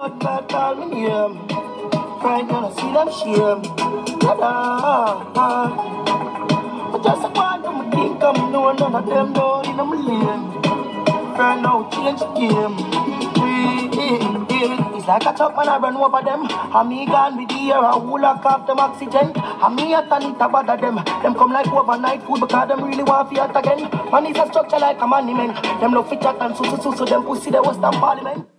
Right now I see them shame. But just a one of my king come no none of them don't in my lane. Right now change game. It's like a chop and I run over them. And me gone with the air, I will lock off them oxygen. And me at and it bother them. Them come like overnight food because them really want fiat again. Man is a structure like a monument. Them love fit chat and so them pussy they was them parliament.